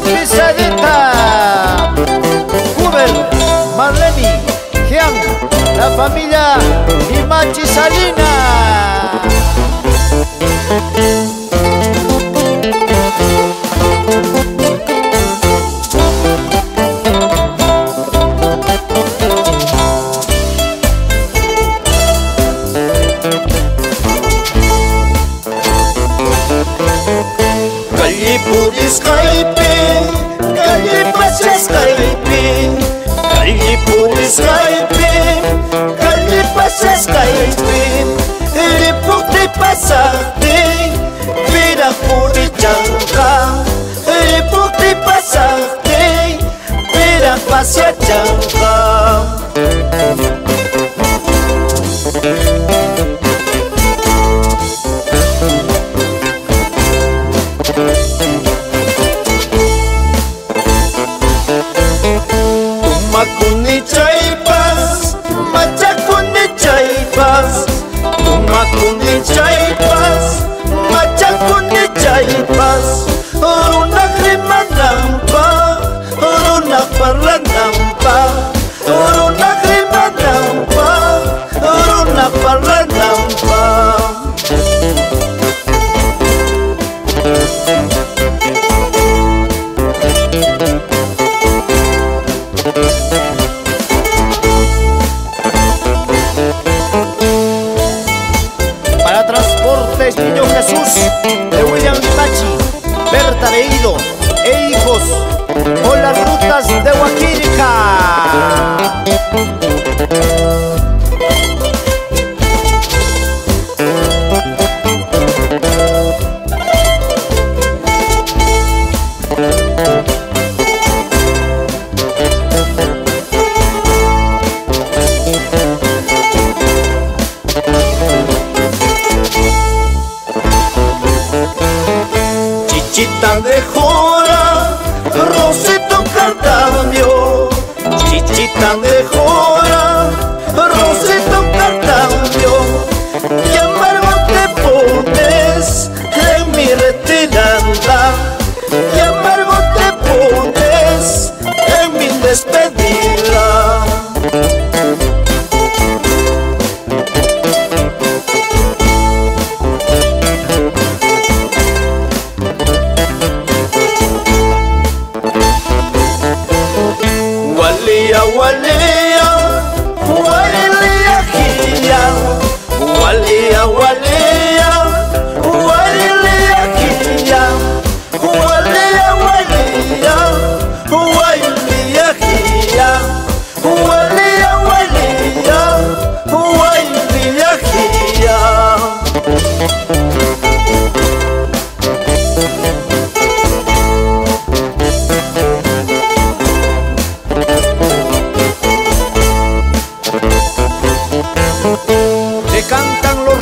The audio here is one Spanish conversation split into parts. la pisadita. Uber, Marleni, Jean, la familia Limachi Salina. Calli purisqaypi, calli pasasqaypi, calli purisqaypi, calli pasasqaypi, ripukti pasakti, vida purichanqa, ripukti pasakti, vida pasiachanqa.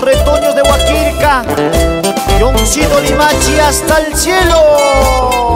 Retoños de Huaquirca, Yoncito Limachi hasta el cielo.